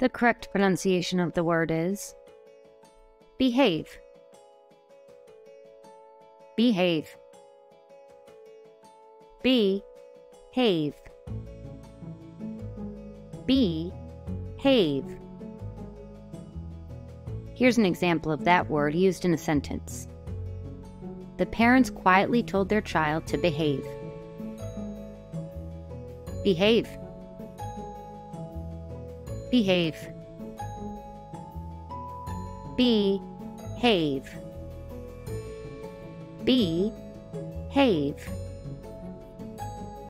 The correct pronunciation of the word is behave. Behave. Behave. Behave. Here's an example of that word used in a sentence. The parents quietly told their child to behave. Behave. Behave. Behave. Behave.